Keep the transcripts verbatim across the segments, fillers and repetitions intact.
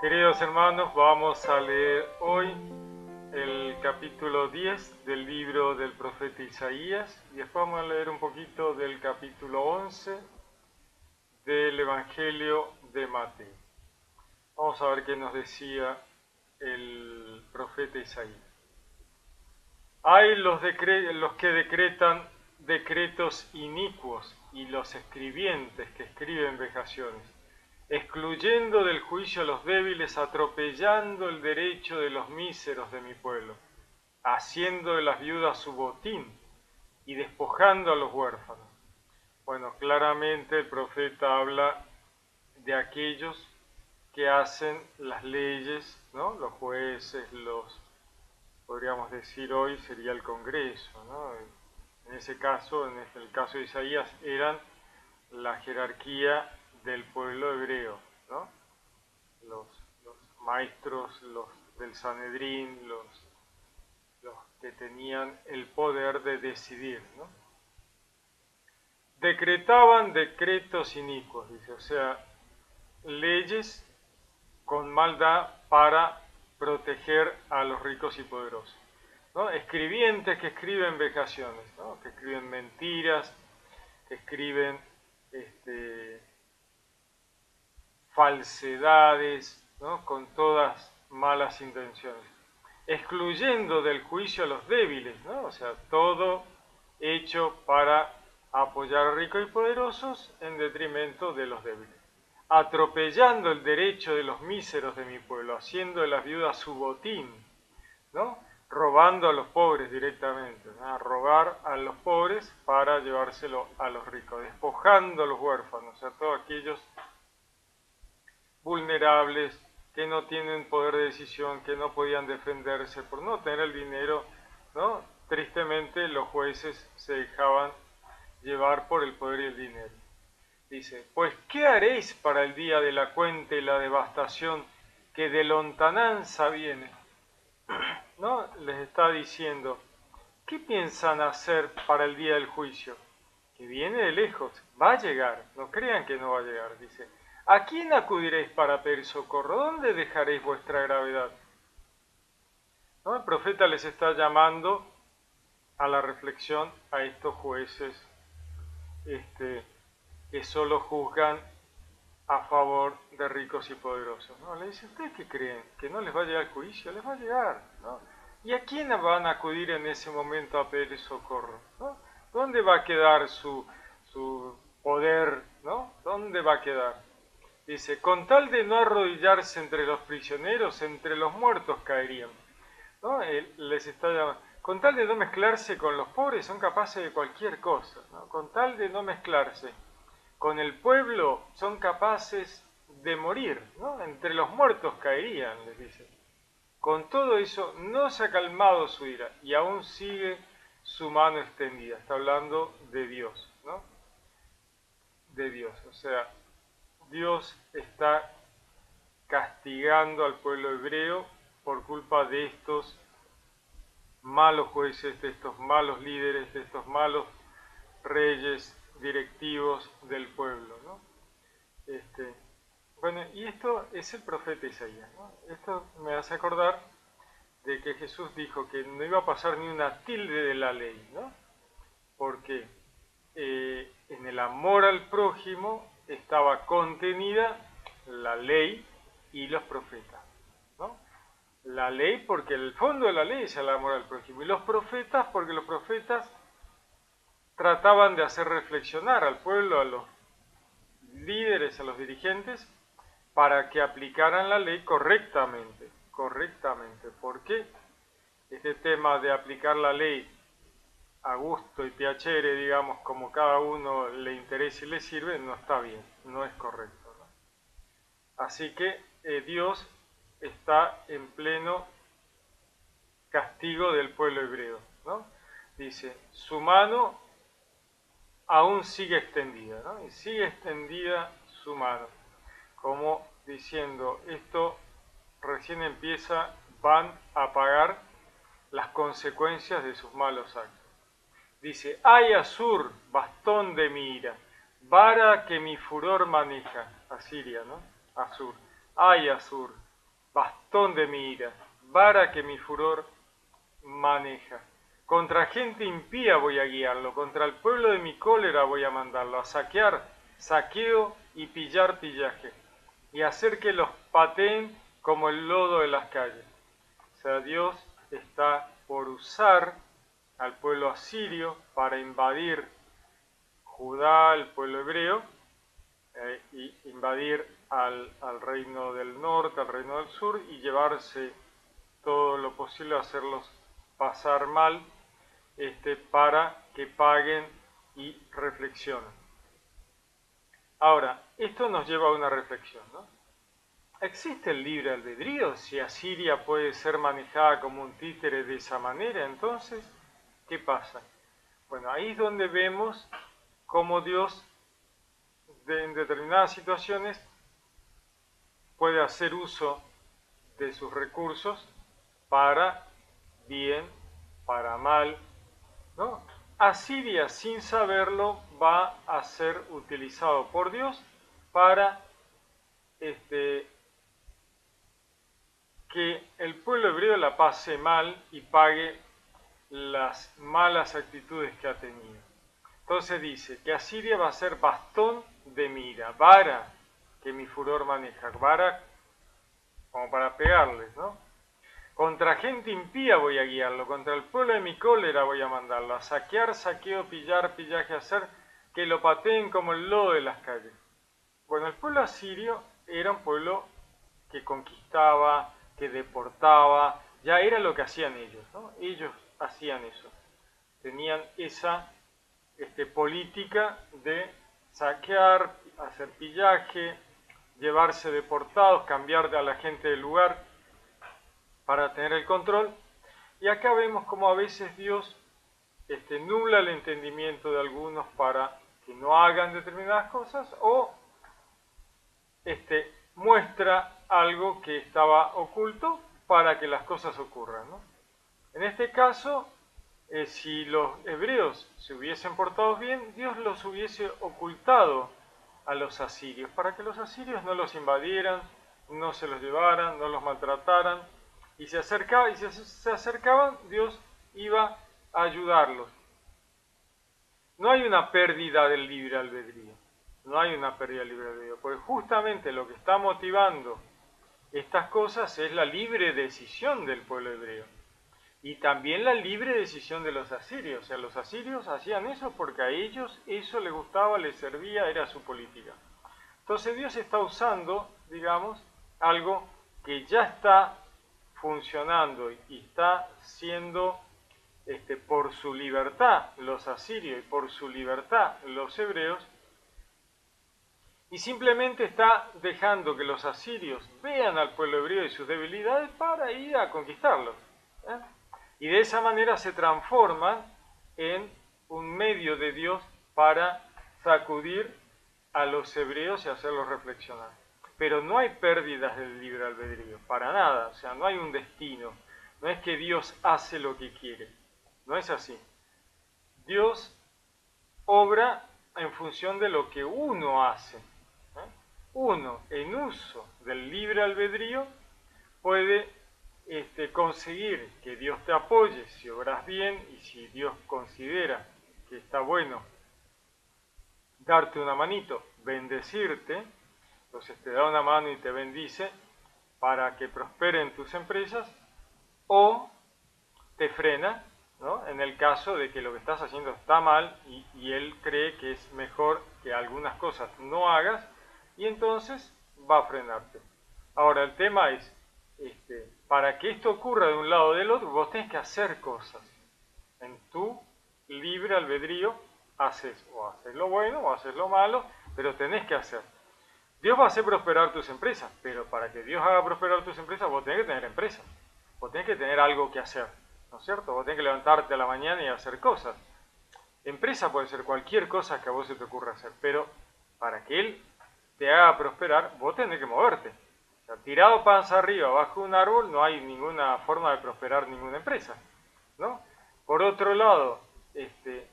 Queridos hermanos, vamos a leer hoy el capítulo diez del libro del profeta Isaías y después vamos a leer un poquito del capítulo once del Evangelio de Mateo. Vamos a ver qué nos decía el profeta Isaías. Hay los, los que decretan decretos inicuos y los escribientes que escriben vejaciones, excluyendo del juicio a los débiles, atropellando el derecho de los míseros de mi pueblo, haciendo de las viudas su botín y despojando a los huérfanos. Bueno, claramente el profeta habla de aquellos que hacen las leyes, ¿no? Los jueces, los, podríamos decir hoy, sería el Congreso, ¿no? En ese caso, en el caso de Isaías, eran la jerarquía del pueblo hebreo, ¿no? Los, los maestros, los del Sanedrín, los, los que tenían el poder de decidir, ¿no? Decretaban decretos inicuos, dice, o sea, leyes con maldad para proteger a los ricos y poderosos, ¿no? Escribientes que escriben vejaciones, ¿no? Que escriben mentiras, que escriben este, falsedades, ¿no? Con todas malas intenciones, excluyendo del juicio a los débiles, ¿no? O sea, todo hecho para apoyar a ricos y poderosos en detrimento de los débiles, atropellando el derecho de los míseros de mi pueblo, haciendo de las viudas su botín, ¿no? Robando a los pobres directamente, ¿no? Robar a los pobres para llevárselo a los ricos, despojando a los huérfanos, a todos aquellos vulnerables que no tienen poder de decisión, que no podían defenderse por no tener el dinero, ¿no? Tristemente los jueces se dejaban llevar por el poder y el dinero. Dice, pues ¿qué haréis para el día de la cuenta y la devastación que de lontananza viene? ¿No? Les está diciendo, ¿qué piensan hacer para el día del juicio? Que viene de lejos, va a llegar, no crean que no va a llegar, dice. ¿A quién acudiréis para pedir socorro? ¿Dónde dejaréis vuestra gravedad? ¿No? El profeta les está llamando a la reflexión a estos jueces este, que solo juzgan a favor de ricos y poderosos, ¿no? Le dice, ¿ustedes qué creen? ¿Que no les va a llegar el juicio? Les va a llegar, ¿no? ¿Y a quién van a acudir en ese momento a pedir socorro? ¿No? ¿Dónde va a quedar su, su poder? ¿No? ¿Dónde va a quedar? Dice, con tal de no arrodillarse entre los prisioneros, entre los muertos caerían, ¿no? Él les está llamando, con tal de no mezclarse con los pobres, son capaces de cualquier cosa, ¿no? Con tal de no mezclarse con el pueblo, son capaces de morir, ¿no? Entre los muertos caerían, les dice. Con todo eso, no se ha calmado su ira, y aún sigue su mano extendida. Está hablando de Dios, ¿no? De Dios, o sea, Dios está castigando al pueblo hebreo por culpa de estos malos jueces, de estos malos líderes, de estos malos reyes directivos del pueblo, ¿no? Este, bueno, y esto es el profeta Isaías, ¿no? Esto me hace acordar de que Jesús dijo que no iba a pasar ni una tilde de la ley, ¿no? Porque eh, en el amor al prójimo estaba contenida la ley y los profetas, ¿no? La ley porque el fondo de la ley es el amor al prójimo, y los profetas porque los profetas trataban de hacer reflexionar al pueblo, a los líderes, a los dirigentes, para que aplicaran la ley correctamente, correctamente. ¿Por qué? Este tema de aplicar la ley a gusto y piacere, digamos, como cada uno le interesa y le sirve, no está bien, no es correcto, ¿no? Así que eh, Dios está en pleno castigo del pueblo hebreo, ¿no? Dice, su mano aún sigue extendida, ¿no? Y sigue extendida su mano, como diciendo, esto recién empieza, van a pagar las consecuencias de sus malos actos. Dice, ay Asur, bastón de mi ira, vara que mi furor maneja. Asiria, ¿no? Asur. Ay Asur, bastón de mi ira, vara que mi furor maneja. Contra gente impía voy a guiarlo, contra el pueblo de mi cólera voy a mandarlo, a saquear, saqueo y pillar pillaje, y hacer que los pateen como el lodo de las calles. O sea, Dios está por usar al pueblo asirio para invadir Judá, el pueblo hebreo, eh, y invadir al, al reino del norte, al reino del sur, y llevarse todo lo posible, hacerlos pasar mal, este, para que paguen y reflexionen. Ahora, esto nos lleva a una reflexión, ¿no? ¿Existe el libre albedrío? Si Asiria puede ser manejada como un títere de esa manera, entonces, ¿qué pasa? Bueno, ahí es donde vemos cómo Dios, de, en determinadas situaciones, puede hacer uso de sus recursos para bien, para mal, ¿no? Asiria, sin saberlo, va a ser utilizado por Dios para este, que el pueblo hebreo la pase mal y pague las malas actitudes que ha tenido. Entonces dice que Asiria va a ser bastón de mi ira, vara que mi furor maneja, vara como para pegarles, ¿no? Contra gente impía voy a guiarlo, contra el pueblo de mi cólera voy a mandarlo, a saquear, saqueo, pillar, pillaje, hacer que lo pateen como el lodo de las calles. Bueno, el pueblo asirio era un pueblo que conquistaba, que deportaba, ya era lo que hacían ellos, ¿no? Ellos hacían eso, tenían esa este, política de saquear, hacer pillaje, llevarse deportados, cambiar a la gente del lugar para tener el control. Y acá vemos como a veces Dios este, nubla el entendimiento de algunos para que no hagan determinadas cosas, o este, muestra algo que estaba oculto para que las cosas ocurran, ¿no? En este caso, eh, si los hebreos se hubiesen portado bien, Dios los hubiese ocultado a los asirios, para que los asirios no los invadieran, no se los llevaran, no los maltrataran. Y se acercaba, y se, se acercaban, Dios iba a ayudarlos. No hay una pérdida del libre albedrío. No hay una pérdida del libre albedrío. Porque justamente lo que está motivando estas cosas es la libre decisión del pueblo hebreo. Y también la libre decisión de los asirios. O sea, los asirios hacían eso porque a ellos eso les gustaba, les servía, era su política. Entonces Dios está usando, digamos, algo que ya está funcionando y está siendo este, por su libertad los asirios y por su libertad los hebreos, y simplemente está dejando que los asirios vean al pueblo hebreo y sus debilidades para ir a conquistarlos, ¿eh? Y de esa manera se transforman en un medio de Dios para sacudir a los hebreos y hacerlos reflexionar. Pero no hay pérdidas del libre albedrío, para nada. O sea, no hay un destino. No es que Dios hace lo que quiere. No es así. Dios obra en función de lo que uno hace, ¿eh? Uno, en uso del libre albedrío, puede este, conseguir que Dios te apoye si obras bien y si Dios considera que está bueno darte una manito, bendecirte. Entonces te da una mano y te bendice para que prosperen tus empresas, o te frena, ¿no? En el caso de que lo que estás haciendo está mal y, y él cree que es mejor que algunas cosas no hagas, y entonces va a frenarte. Ahora el tema es, este, para que esto ocurra de un lado o del otro, vos tenés que hacer cosas. En tu libre albedrío haces o haces lo bueno o haces lo malo, pero tenés que hacer. Dios va a hacer prosperar tus empresas, pero para que Dios haga prosperar tus empresas, vos tenés que tener empresas, vos tenés que tener algo que hacer, ¿no es cierto? Vos tenés que levantarte a la mañana y hacer cosas. Empresa puede ser cualquier cosa que a vos se te ocurra hacer, pero para que Él te haga prosperar, vos tenés que moverte. O sea, tirado panza arriba, bajo un árbol, no hay ninguna forma de prosperar ninguna empresa, ¿no? Por otro lado, este,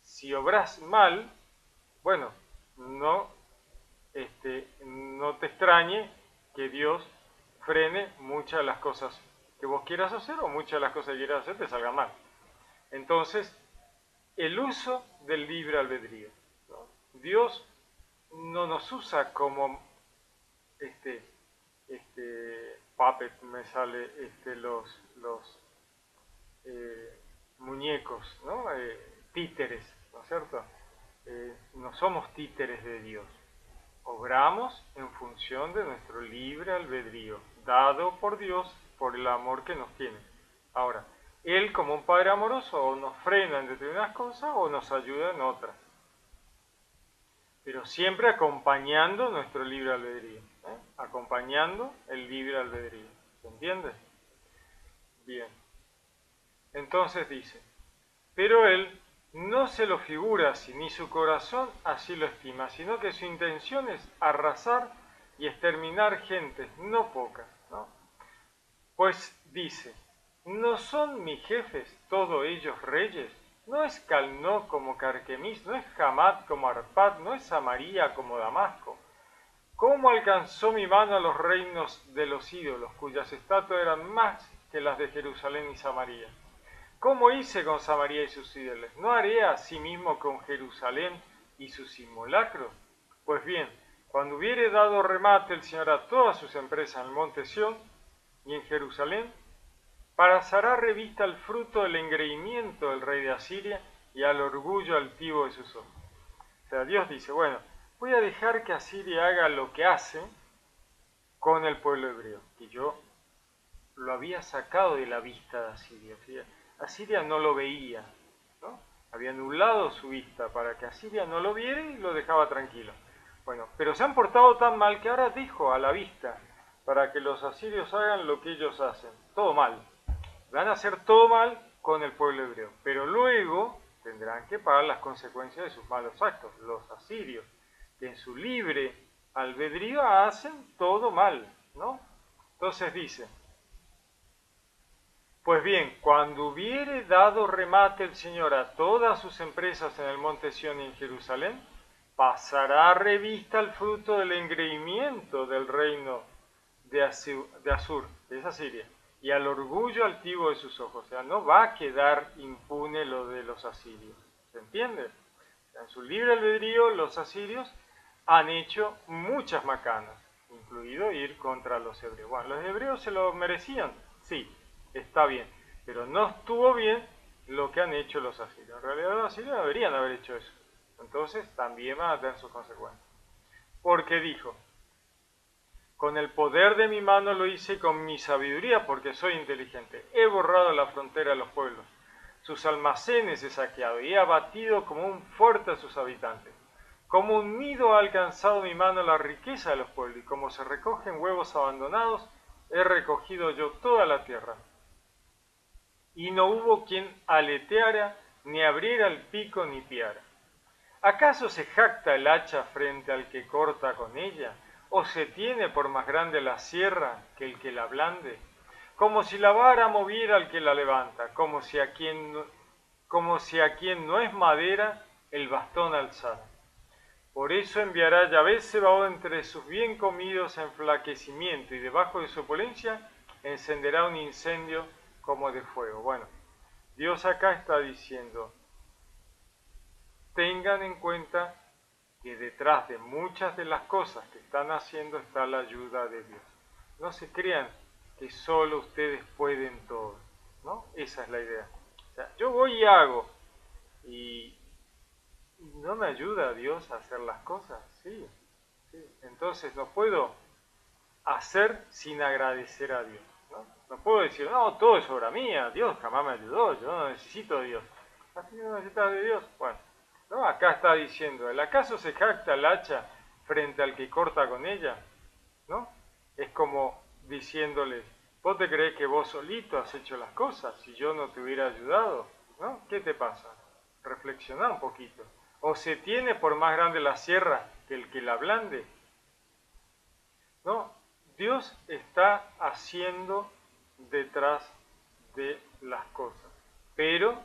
si obrás mal, bueno, no... Este, no te extrañe que Dios frene muchas de las cosas que vos quieras hacer o muchas de las cosas que quieras hacer te salgan mal. Entonces, el uso del libre albedrío, ¿no? Dios no nos usa como este, este puppet, me sale este, los, los eh, muñecos, ¿no? Eh, títeres, ¿no es cierto? Eh, no somos títeres de Dios. Obramos en función de nuestro libre albedrío, dado por Dios por el amor que nos tiene. Ahora, Él como un Padre amoroso o nos frena en determinadas cosas o nos ayuda en otras. Pero siempre acompañando nuestro libre albedrío, ¿eh? Acompañando el libre albedrío. ¿Se entiende? Bien. Entonces dice, pero Él no se lo figura así, ni su corazón así lo estima, sino que su intención es arrasar y exterminar gentes, no pocas, ¿no? Pues dice, ¿no son mis jefes todos ellos reyes? ¿No es Calnó como Carquemis? ¿No es Hamad como Arpad? ¿No es Samaría como Damasco? ¿Cómo alcanzó mi mano a los reinos de los ídolos, cuyas estatuas eran más que las de Jerusalén y Samaría? ¿Cómo hice con Samaría y sus ídolos? ¿No haré así mismo con Jerusalén y sus simulacros? Pues bien, cuando hubiere dado remate el Señor a todas sus empresas en el monte Sión y en Jerusalén, pasará revista al fruto del engreimiento del rey de Asiria y al orgullo altivo de sus ojos. O sea, Dios dice, bueno, voy a dejar que Asiria haga lo que hace con el pueblo hebreo, que yo lo había sacado de la vista de Asiria, fíjate. Asiria no lo veía, ¿no? Había anulado su vista para que Asiria no lo viera y lo dejaba tranquilo. Bueno, pero se han portado tan mal que ahora dijo a la vista para que los asirios hagan lo que ellos hacen. Todo mal. Van a hacer todo mal con el pueblo hebreo. Pero luego tendrán que pagar las consecuencias de sus malos actos. Los asirios, que en su libre albedrío hacen todo mal, ¿no? Entonces dice, pues bien, cuando hubiere dado remate el Señor a todas sus empresas en el monte Sión y en Jerusalén, pasará revista el fruto del engreimiento del reino de Asur, de esa Asiria, y al orgullo altivo de sus ojos. O sea, no va a quedar impune lo de los asirios. ¿Se entiende? En su libre albedrío, los asirios han hecho muchas macanas, incluido ir contra los hebreos. Bueno, los hebreos se lo merecían, sí. Está bien, pero no estuvo bien lo que han hecho los asirios. En realidad los asirios no deberían haber hecho eso. Entonces también van a tener sus consecuencias. Porque dijo, con el poder de mi mano lo hice, con mi sabiduría, porque soy inteligente. He borrado la frontera de los pueblos. Sus almacenes he saqueado y he abatido como un fuerte a sus habitantes. Como un nido ha alcanzado mi mano la riqueza de los pueblos, y como se recogen huevos abandonados, he recogido yo toda la tierra. Y no hubo quien aleteara, ni abriera el pico, ni piara. ¿Acaso se jacta el hacha frente al que corta con ella? ¿O se tiene por más grande la sierra que el que la blande? Como si la vara moviera al que la levanta, como si a quien no, como si a quien no es madera, el bastón alzara. Por eso enviará Yahvé Sebaot entre sus bien comidos enflaquecimiento, y debajo de su opulencia encenderá un incendio como de fuego. Bueno, Dios acá está diciendo, tengan en cuenta que detrás de muchas de las cosas que están haciendo está la ayuda de Dios. No se crean que solo ustedes pueden todo, ¿no? Esa es la idea. O sea, yo voy y hago, y no me ayuda a Dios a hacer las cosas, sí, sí. Entonces no puedo hacer sin agradecer a Dios. No puedo decir, no, todo es obra mía, Dios jamás me ayudó, yo no necesito de Dios. ¿Así no necesitas de Dios? Bueno, no, acá está diciendo, ¿el acaso se jacta el hacha frente al que corta con ella? ¿No? Es como diciéndole, ¿vos te crees que vos solito has hecho las cosas si yo no te hubiera ayudado? ¿No? ¿Qué te pasa? Reflexioná un poquito. ¿O se tiene por más grande la sierra que el que la ablande? ¿No? Dios está haciendo detrás de las cosas, pero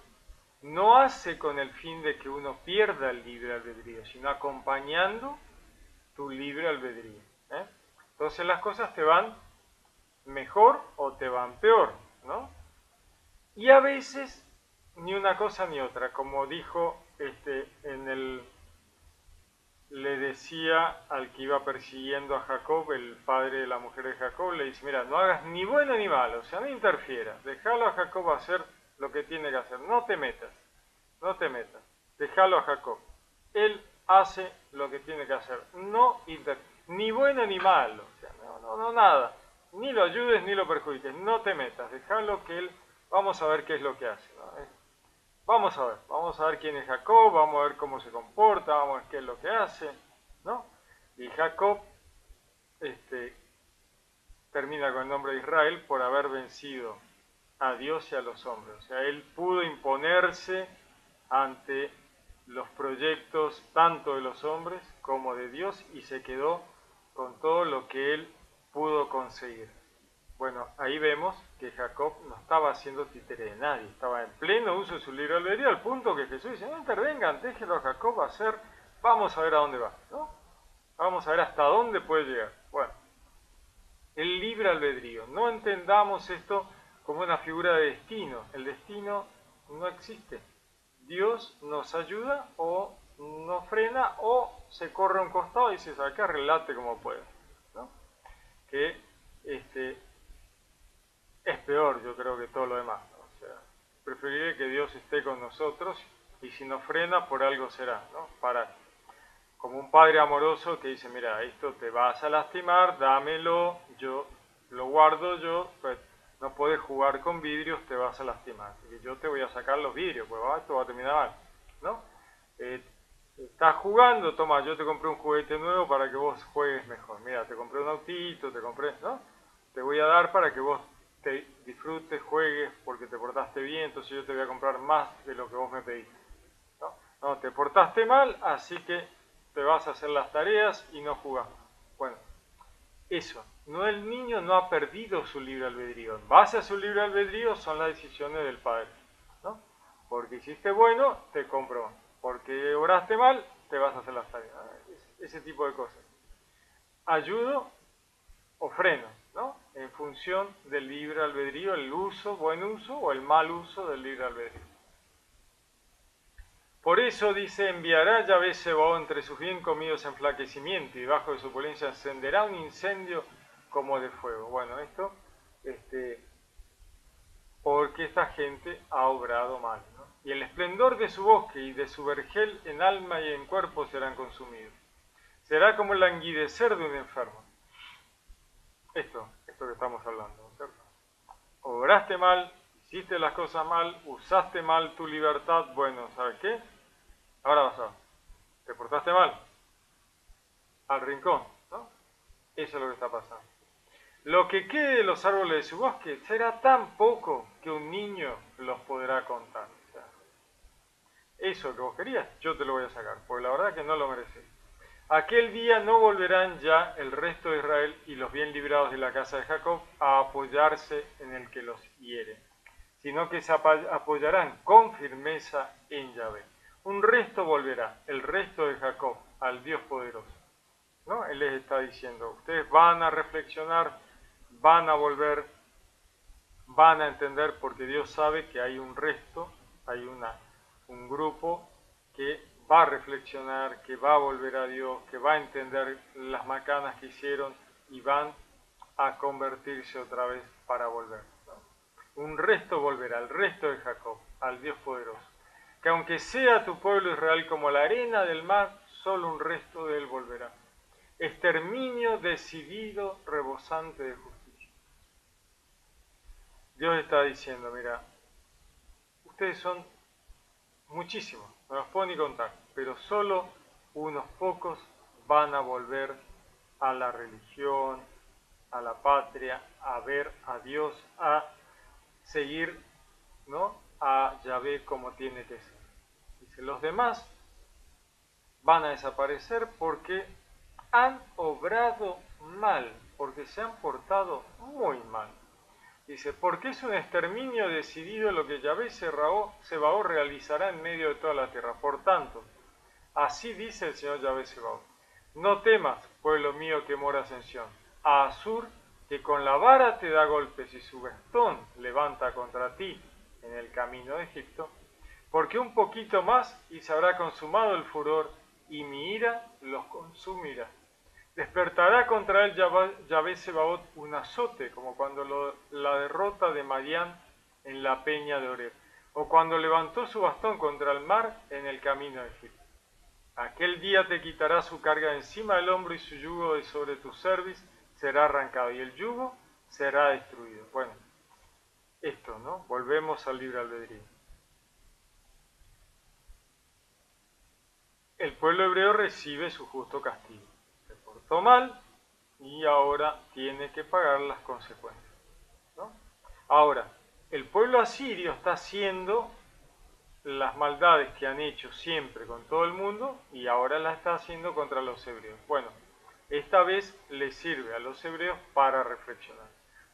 no hace con el fin de que uno pierda el libre albedrío, sino acompañando tu libre albedrío, ¿eh? Entonces las cosas te van mejor o te van peor, ¿no? Y a veces ni una cosa ni otra, como dijo este, en el, le decía al que iba persiguiendo a Jacob, el padre de la mujer de Jacob, le dice, mira, no hagas ni bueno ni malo, o sea, no interfieras, déjalo a Jacob hacer lo que tiene que hacer, no te metas, no te metas, déjalo a Jacob, él hace lo que tiene que hacer, no interfieras, ni bueno ni malo, o sea, no, no, no, nada, ni lo ayudes ni lo perjudiques, no te metas, déjalo que él, vamos a ver qué es lo que hace, ¿no? ¿Eh? Vamos a ver, vamos a ver quién es Jacob, vamos a ver cómo se comporta, vamos a ver qué es lo que hace, ¿no? Y Jacob este, termina con el nombre de Israel por haber vencido a Dios y a los hombres. O sea, él pudo imponerse ante los proyectos tanto de los hombres como de Dios y se quedó con todo lo que él pudo conseguir. Bueno, ahí vemos que Jacob no estaba haciendo títere de nadie, estaba en pleno uso de su libre albedrío, al punto que Jesús dice, no intervengan, déjenlo a Jacob hacer, vamos a ver a dónde va, ¿no? Vamos a ver hasta dónde puede llegar. Bueno, el libre albedrío, no entendamos esto como una figura de destino, el destino no existe. Dios nos ayuda o nos frena o se corre a un costado y se saca, arreglate como pueda, ¿no? Que este... es peor, yo creo, que todo lo demás, ¿no? O sea, preferiré que Dios esté con nosotros y si nos frena, por algo será, ¿no? Para, como un padre amoroso que dice, mira, esto te vas a lastimar, dámelo, yo lo guardo yo, pues no puedes jugar con vidrios, te vas a lastimar. Así que yo te voy a sacar los vidrios, pues ah, esto va a terminar mal, ¿no? Eh, estás jugando, toma, yo te compré un juguete nuevo para que vos juegues mejor. Mira, te compré un autito, te compré, ¿no? Te voy a dar para que vos te disfrutes, juegues, porque te portaste bien, entonces yo te voy a comprar más de lo que vos me pediste, ¿no? No, te portaste mal, así que te vas a hacer las tareas y no jugás. Bueno, eso, no, el niño no ha perdido su libre albedrío, en base a su libre albedrío son las decisiones del padre, ¿no? Porque hiciste bueno, te compro, porque oraste mal, te vas a hacer las tareas, ese tipo de cosas. Ayudo o freno, ¿no? En función del libre albedrío, el uso, buen uso o el mal uso del libre albedrío. Por eso dice, enviará Yahvé Sebaot entre sus bien comidos enflaquecimiento y bajo de su opulencia encenderá un incendio como de fuego. Bueno, esto, este, porque esta gente ha obrado mal, ¿no? Y el esplendor de su bosque y de su vergel en alma y en cuerpo serán consumidos. Será como el languidecer de un enfermo. Esto, esto que estamos hablando, ¿cierto? Obraste mal, hiciste las cosas mal, usaste mal tu libertad, bueno, ¿sabes qué? Ahora vas a, te portaste mal, al rincón, ¿no? Eso es lo que está pasando. Lo que quede de los árboles de su bosque será tan poco que un niño los podrá contar. O sea, eso que vos querías, yo te lo voy a sacar, porque la verdad que no lo mereces. Aquel día no volverán ya el resto de Israel y los bien librados de la casa de Jacob a apoyarse en el que los hiere, sino que se apoyarán con firmeza en Yahvé. Un resto volverá, el resto de Jacob, al Dios poderoso, ¿no? Él les está diciendo, ustedes van a reflexionar, van a volver, van a entender, porque Dios sabe que hay un resto, hay una, un grupo que va a reflexionar, que va a volver a Dios, que va a entender las macanas que hicieron y van a convertirse otra vez para volver, ¿no? Un resto volverá, al resto de Jacob, al Dios poderoso. Que aunque sea tu pueblo Israel como la arena del mar, solo un resto de él volverá. Exterminio decidido, rebosante de justicia. Dios está diciendo, mira, ustedes son muchísimos. No los puedo ni contar, pero solo unos pocos van a volver a la religión, a la patria, a ver a Dios, a seguir, ¿no?, a Yahvé como tiene que ser. Dice, los demás van a desaparecer porque han obrado mal, porque se han portado muy mal. Dice, porque es un exterminio decidido lo que Yahvé Sebaot realizará en medio de toda la tierra. Por tanto, así dice el Señor Yahvé Sebaot, no temas, pueblo mío que moras en Sión, a Asur que con la vara te da golpes y su bastón levanta contra ti en el camino de Egipto, porque un poquito más y se habrá consumado el furor, y mi ira los consumirá. Despertará contra él Yahvé Sebaot un azote, como cuando lo, la derrota de Madián en la peña de Oreb, o cuando levantó su bastón contra el mar en el camino de Egipto. Aquel día te quitará su carga encima del hombro y su yugo de sobre tu cerviz será arrancado y el yugo será destruido. Bueno, esto, ¿no? Volvemos al libre albedrío. El pueblo hebreo recibe su justo castigo. Se portó mal y ahora tiene que pagar las consecuencias, ¿no? Ahora, el pueblo asirio está haciendo las maldades que han hecho siempre con todo el mundo y ahora las está haciendo contra los hebreos. Bueno, esta vez les sirve a los hebreos para reflexionar.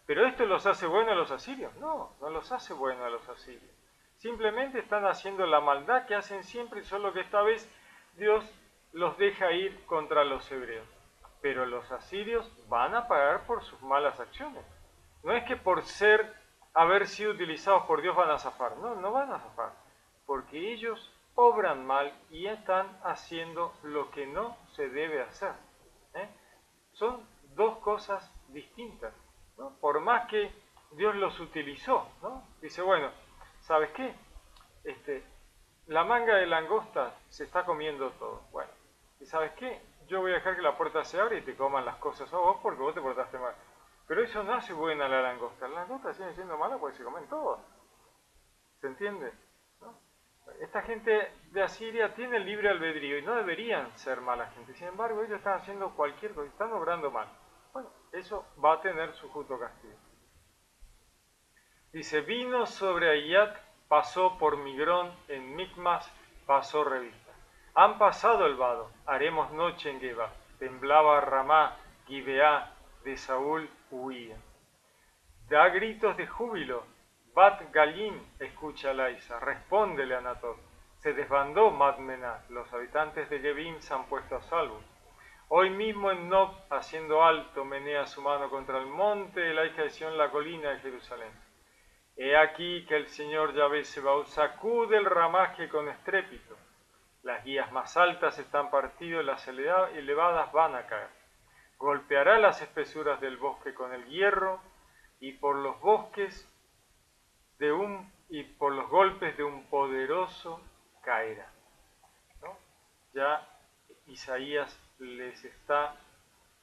¿Pero esto los hace buenos a los asirios? No, no los hace buenos a los asirios. Simplemente están haciendo la maldad que hacen siempre, solo que esta vez Dios los deja ir contra los hebreos, pero los asirios van a pagar por sus malas acciones. No es que por ser, haber sido utilizados por Dios van a zafar, no, no van a zafar, porque ellos obran mal y están haciendo lo que no se debe hacer, ¿eh? Son dos cosas distintas, ¿no? Por más que Dios los utilizó, ¿no? Dice, bueno, ¿sabes qué? Este... La manga de langosta se está comiendo todo. Bueno, ¿y sabes qué? Yo voy a dejar que la puerta se abra y te coman las cosas a vos porque vos te portaste mal. Pero eso no hace buena la langosta. La langosta sigue siendo mala porque se comen todo. ¿Se entiende? ¿No? Esta gente de Asiria tiene el libre albedrío y no deberían ser mala gente. Sin embargo, ellos están haciendo cualquier cosa, están obrando mal. Bueno, eso va a tener su justo castigo. Dice, vino sobre Ayat, pasó por Migrón, en Mikmas pasó revista. Han pasado el vado, haremos noche en Geba. Temblaba Ramá, Gibeá, de Saúl huía. Da gritos de júbilo, Bat Galim, escucha a Laisa, respóndele a Anatol. Se desbandó Madmená, los habitantes de Gebim se han puesto a salvo. Hoy mismo en Nob, haciendo alto, menea su mano contra el monte de la hija de Sión, la colina de Jerusalén. He aquí que el Señor Yahvé Sebaot sacude el ramaje con estrépito. Las guías más altas están partidas, las elevadas van a caer. Golpeará las espesuras del bosque con el hierro y por los bosques de un y por los golpes de un poderoso caerá, ¿no? Ya Isaías les está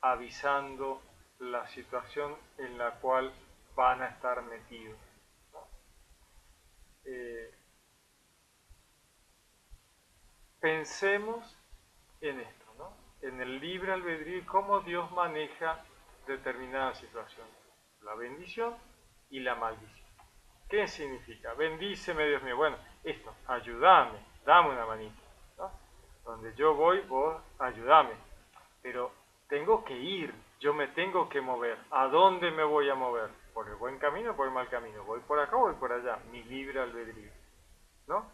avisando la situación en la cual van a estar metidos. Eh, pensemos en esto, ¿no? En el libre albedrío y cómo Dios maneja determinadas situaciones, la bendición y la maldición. ¿Qué significa? Bendíceme, Dios mío. Bueno, esto, ayúdame, dame una manita, ¿no? Donde yo voy, vos ayúdame, pero tengo que ir, yo me tengo que mover. ¿A dónde me voy a mover? ¿Por el buen camino o por el mal camino? ¿Voy por acá o voy por allá? Mi libre albedrío, ¿no?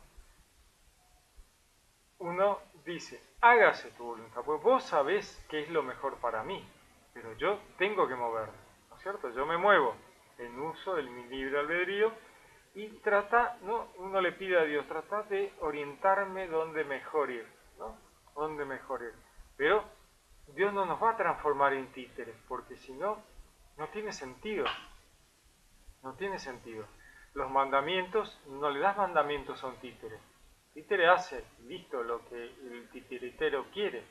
Uno dice, hágase tu voluntad, pues vos sabés que es lo mejor para mí, pero yo tengo que moverme, ¿no es cierto? Yo me muevo en uso de mi libre albedrío y trata, ¿no? Uno le pide a Dios, trata de orientarme donde mejor ir, ¿no? Donde mejor ir. Pero Dios no nos va a transformar en títeres, porque si no, no tiene sentido. No tiene sentido. Los mandamientos, no le das mandamientos a un títere. El títere hace, listo, lo que el titeritero quiere.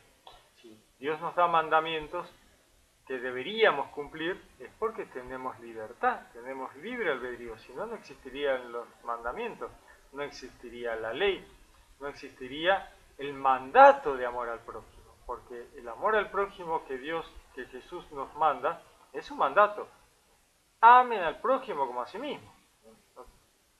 Si Dios nos da mandamientos que deberíamos cumplir, es porque tenemos libertad, tenemos libre albedrío. Si no, no existirían los mandamientos, no existiría la ley, no existiría el mandato de amor al prójimo. Porque el amor al prójimo que Dios, que Jesús nos manda, es un mandato. Amen al prójimo como a sí mismo.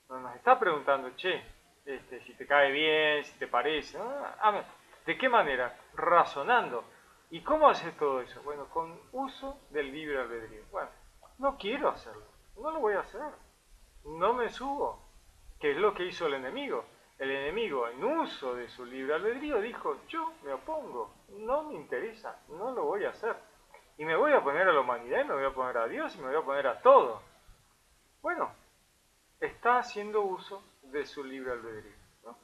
No nos está preguntando, che, este, si te cae bien, si te parece. Ah, amen. ¿De qué manera? Razonando. ¿Y cómo haces todo eso? Bueno, con uso del libre albedrío. Bueno, no quiero hacerlo. No lo voy a hacer. No me subo. Que es lo que hizo el enemigo. El enemigo, en uso de su libre albedrío, dijo, yo me opongo. No me interesa. No lo voy a hacer. y me voy a poner a la humanidad, y me voy a poner a Dios, y me voy a poner a todo. Bueno, está haciendo uso de su libre albedrío, ¿no?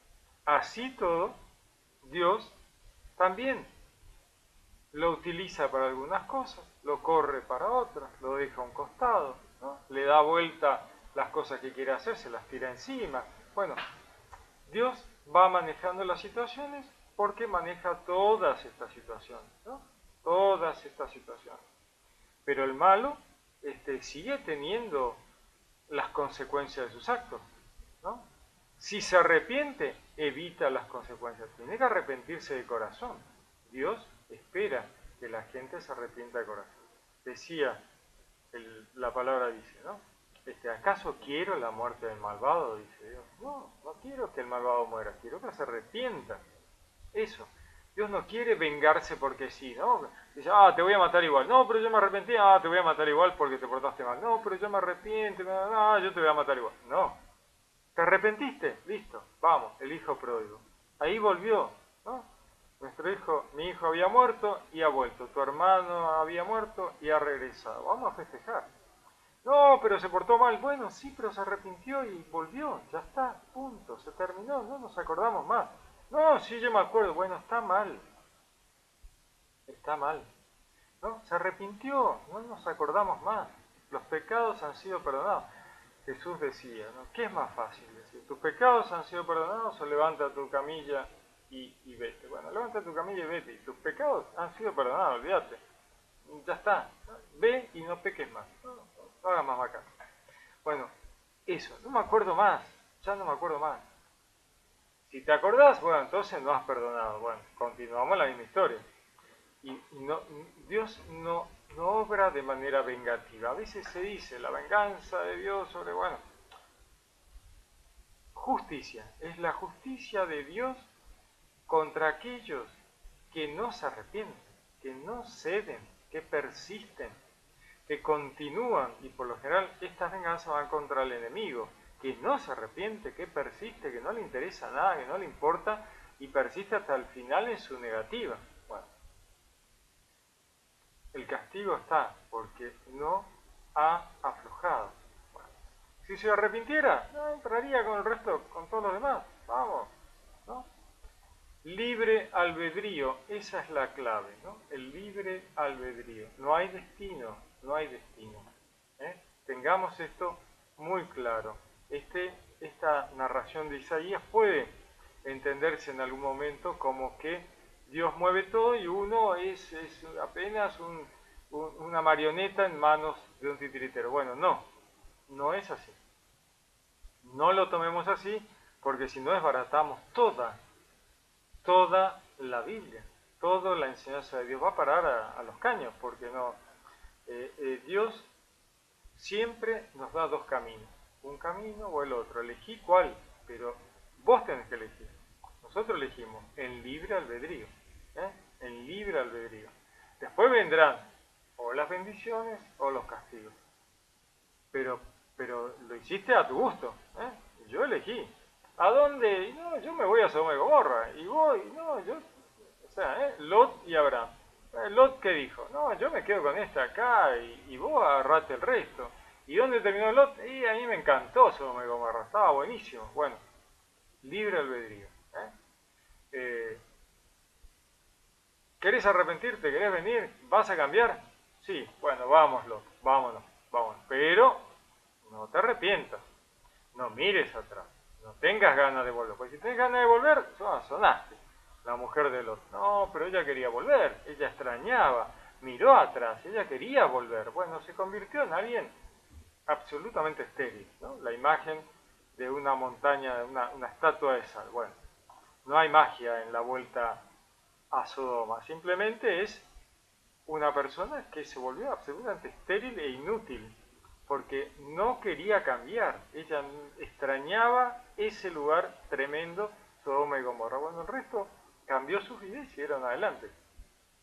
Así todo, Dios también lo utiliza para algunas cosas, lo corre para otras, lo deja a un costado, ¿no? Le da vuelta las cosas que quiere hacer, se las tira encima. Bueno, Dios va manejando las situaciones porque maneja todas estas situaciones, ¿no? Todas estas situaciones. Pero el malo este, sigue teniendo las consecuencias de sus actos, ¿no? Si se arrepiente, evita las consecuencias. Tiene que arrepentirse de corazón. Dios espera que la gente se arrepienta de corazón. Decía, el, la palabra dice, ¿no? Este, ¿acaso quiero la muerte del malvado? Dice Dios. No, no quiero que el malvado muera, quiero que se arrepienta. Eso. Dios no quiere vengarse porque sí, ¿no? Dice, ah, te voy a matar igual. No, pero yo me arrepentí. Ah, te voy a matar igual porque te portaste mal. No, pero yo me arrepiento. No, yo te voy a matar igual. No. ¿Te arrepentiste? Listo. Vamos, el hijo pródigo. Ahí volvió, ¿no? Nuestro hijo, mi hijo había muerto y ha vuelto. Tu hermano había muerto y ha regresado. Vamos a festejar. No, pero se portó mal. Bueno, sí, pero se arrepintió y volvió. Ya está, punto. Se terminó. No nos acordamos más. No, sí, yo me acuerdo. Bueno, está mal. Está mal. No, se arrepintió. No nos acordamos más. Los pecados han sido perdonados. Jesús decía, ¿no? ¿Qué es más fácil decir? ¿Tus pecados han sido perdonados o levanta tu camilla Y, y vete? Bueno, levanta tu camilla y vete. Tus pecados han sido perdonados, olvídate. Ya está. Ve y no peques más. No, no hagas más vacas. Bueno, eso. No me acuerdo más. Ya no me acuerdo más. Si te acordás, bueno, entonces no has perdonado. Bueno, continuamos la misma historia. Y no, Dios no, no obra de manera vengativa. A veces se dice la venganza de Dios sobre... Bueno, justicia. Es la justicia de Dios contra aquellos que no se arrepienten, que no ceden, que persisten, que continúan, y por lo general estas venganzas van contra el enemigo, que no se arrepiente, que persiste, que no le interesa nada, que no le importa, y persiste hasta el final en su negativa. Bueno, el castigo está porque no ha aflojado. Bueno, si se arrepintiera, no entraría con el resto, con todos los demás. Vamos, ¿no? Libre albedrío, esa es la clave, ¿no? El libre albedrío. No hay destino, no hay destino. ¿eh? Tengamos esto muy claro. Este, esta narración de Isaías puede entenderse en algún momento como que Dios mueve todo y uno es, es apenas un, un, una marioneta en manos de un titiritero. Bueno, no, no es así. No lo tomemos así porque si no desbaratamos toda Toda la Biblia, toda la enseñanza de Dios va a parar a, a los caños, porque no eh, eh, Dios siempre nos da dos caminos, un camino o el otro. Elegí cuál, pero vos tenés que elegir. Nosotros elegimos el libre albedrío, ¿eh? el libre albedrío. Después vendrán o las bendiciones o los castigos, pero, pero lo hiciste a tu gusto, ¿eh? Yo elegí. ¿A dónde? Y no, yo me voy a Sodoma y Gomorra. Y voy, no, yo... O sea, ¿eh? Lot y Abraham. Lot, ¿qué dijo? No, yo me quedo con esta acá y, y vos agarrate el resto. ¿Y dónde terminó Lot? Y a mí me encantó Sodoma y Gomorra. Estaba buenísimo. Bueno, libre albedrío. ¿eh? Eh, ¿Querés arrepentirte? ¿Querés venir? ¿Vas a cambiar? Sí, bueno, vamos Lot, vámonos, vámonos. Pero no te arrepientas. No mires atrás. No tengas ganas de volver, porque si tenés ganas de volver, sonaste. La mujer de Lot, no, pero ella quería volver, ella extrañaba, miró atrás, ella quería volver. Bueno, se convirtió en alguien absolutamente estéril, ¿no? La imagen de una montaña, una, una estatua de sal. Bueno, no hay magia en la vuelta a Sodoma, simplemente es una persona que se volvió absolutamente estéril e inútil, porque no quería cambiar, ella extrañaba ese lugar tremendo, Sodoma y Gomorra. Bueno, el resto cambió sus vidas y siguieron adelante.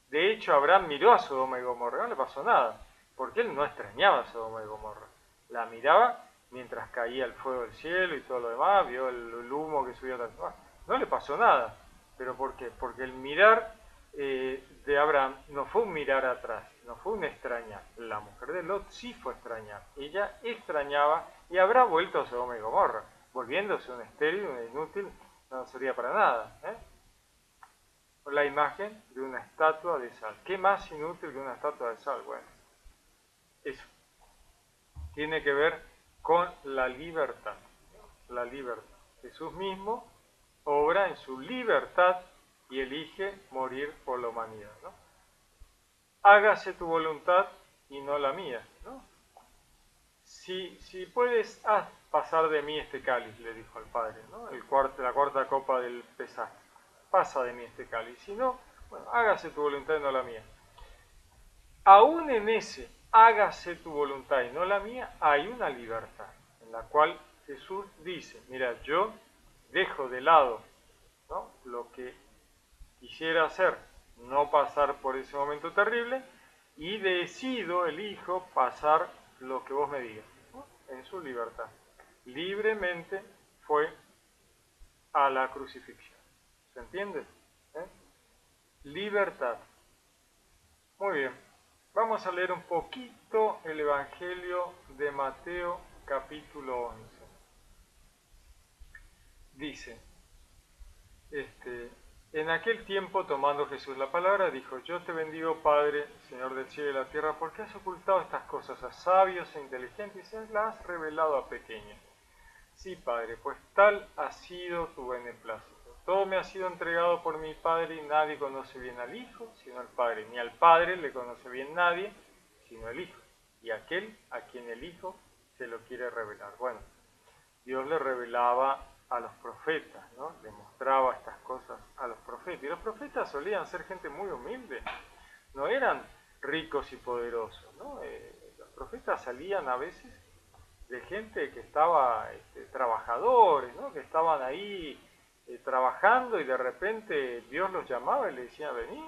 De hecho, Abraham miró a Sodoma y Gomorra, no le pasó nada, porque él no extrañaba a Sodoma y Gomorra. La miraba mientras caía el fuego del cielo y todo lo demás, vio el humo que subía. No le pasó nada, pero ¿por qué? Porque el mirar eh, de Abraham no fue un mirar atrás, no fue una extraña. La mujer de Lot sí fue extraña. Ella extrañaba y habrá vuelto a Sodoma y Gomorra, volviéndose un estéril, un inútil, no sería para nada, ¿eh? La imagen de una estatua de sal. ¿Qué más inútil que una estatua de sal? Bueno, eso tiene que ver con la libertad. La libertad. Jesús mismo obra en su libertad y elige morir por la humanidad, ¿no? Hágase tu voluntad y no la mía, ¿no? Si, si puedes, haz pasar de mí este cáliz, le dijo al Padre, ¿no? El cuarto, la cuarta copa del pesaje. Pasa de mí este cáliz. Si no, bueno, hágase tu voluntad y no la mía. Aún en ese hágase tu voluntad y no la mía, hay una libertad en la cual Jesús dice, mira, yo dejo de lado, ¿no?, lo que quisiera hacer, no pasar por ese momento terrible, y decido, elijo pasar lo que vos me digas, ¿no?, en su libertad. Libremente fue a la crucifixión. ¿Se entiende? ¿Eh? Libertad. Muy bien. Vamos a leer un poquito el Evangelio de Mateo, capítulo once. Dice, este, en aquel tiempo, tomando Jesús la palabra, dijo, yo te bendigo, Padre, Señor del cielo y de la tierra, porque has ocultado estas cosas a sabios e inteligentes y las has revelado a pequeños. Sí, Padre, pues tal ha sido tu beneplácito. Todo me ha sido entregado por mi Padre y nadie conoce bien al Hijo, sino al Padre. Ni al Padre le conoce bien nadie, sino el Hijo. Y aquel a quien el Hijo se lo quiere revelar. Bueno, Dios le revelaba a los profetas, ¿no? Le mostraba estas cosas a los profetas. Y los profetas solían ser gente muy humilde. No eran ricos y poderosos, ¿no? Eh, los profetas salían a veces de gente que estaba, este, trabajadores, ¿no?, que estaban ahí trabajando, y de repente Dios los llamaba y le decía, vení,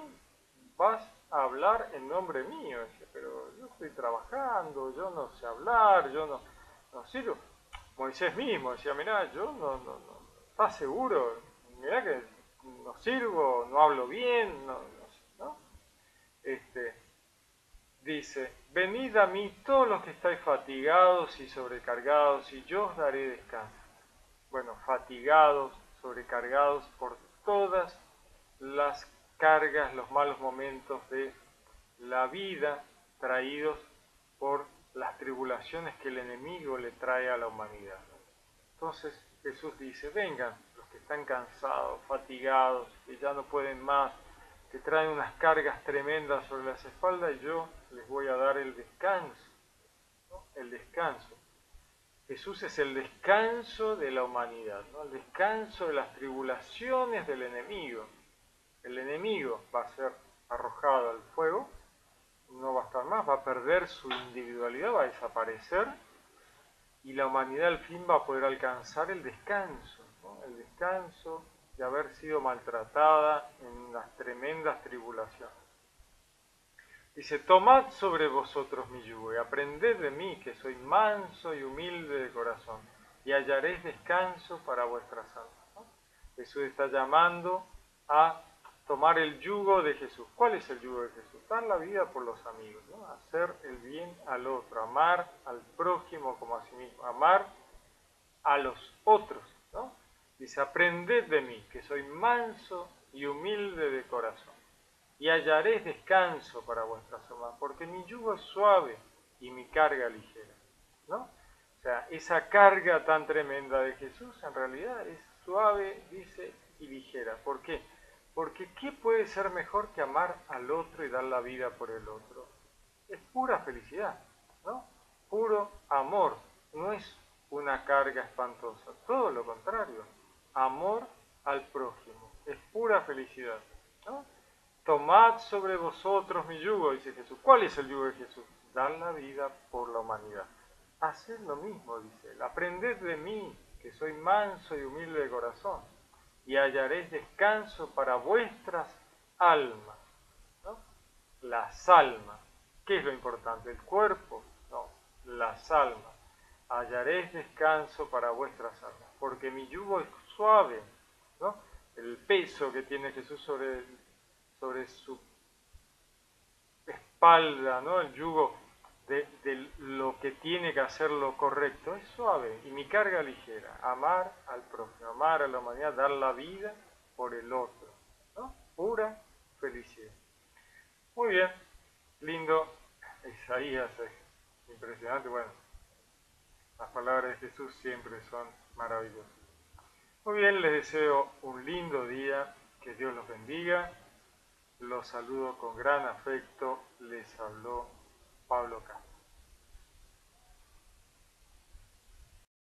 vas a hablar en nombre mío. Decía, pero yo estoy trabajando, yo no sé hablar, yo no, no sirvo. Moisés mismo decía, mirá, yo no, no, no, ¿estás seguro? Mirá que no sirvo, no hablo bien, no, no, ¿no? Este, dice, venid a mí todos los que estáis fatigados y sobrecargados, y yo os daré descanso. Bueno, fatigados, sobrecargados por todas las cargas, los malos momentos de la vida, traídos por las tribulaciones que el enemigo le trae a la humanidad. Entonces Jesús dice, vengan los que están cansados, fatigados, que ya no pueden más, que traen unas cargas tremendas sobre las espaldas, y yo les voy a dar el descanso, ¿no? El descanso. Jesús es el descanso de la humanidad, ¿no?, el descanso de las tribulaciones del enemigo. El enemigo va a ser arrojado al fuego, no va a estar más, va a perder su individualidad, va a desaparecer, y la humanidad al fin va a poder alcanzar el descanso, ¿no?, el descanso de haber sido maltratada en las tremendas tribulaciones. Dice, tomad sobre vosotros mi yugo y aprended de mí, que soy manso y humilde de corazón, y hallaréis descanso para vuestras almas, ¿no? Jesús está llamando a tomar el yugo de Jesús. ¿Cuál es el yugo de Jesús? Dar la vida por los amigos, ¿no? Hacer el bien al otro, amar al prójimo como a sí mismo, amar a los otros, ¿no? Dice, aprended de mí, que soy manso y humilde de corazón, y hallaréis descanso para vuestras almas, porque mi yugo es suave y mi carga ligera, ¿no? O sea, esa carga tan tremenda de Jesús en realidad es suave, dice, y ligera. ¿Por qué? Porque ¿qué puede ser mejor que amar al otro y dar la vida por el otro? Es pura felicidad, ¿no? Puro amor. No es una carga espantosa, todo lo contrario. Amor al prójimo. Es pura felicidad, ¿no? Tomad sobre vosotros mi yugo, dice Jesús. ¿Cuál es el yugo de Jesús? Dar la vida por la humanidad. Haced lo mismo, dice él. Aprended de mí, que soy manso y humilde de corazón, y hallaréis descanso para vuestras almas, ¿no? Las almas. ¿Qué es lo importante? ¿El cuerpo? No, las almas. Hallaréis descanso para vuestras almas, porque mi yugo es suave, ¿no? El peso que tiene Jesús sobre el sobre su espalda, ¿no?, el yugo de, de lo que tiene que hacer lo correcto, es suave y mi carga ligera. Amar al prójimo, amar a la humanidad, dar la vida por el otro, ¿no? Pura felicidad. Muy bien, lindo Isaías, eh. impresionante. Bueno, las palabras de Jesús siempre son maravillosas. Muy bien, les deseo un lindo día, que Dios los bendiga. Los saludo con gran afecto, les habló Pablo Castro.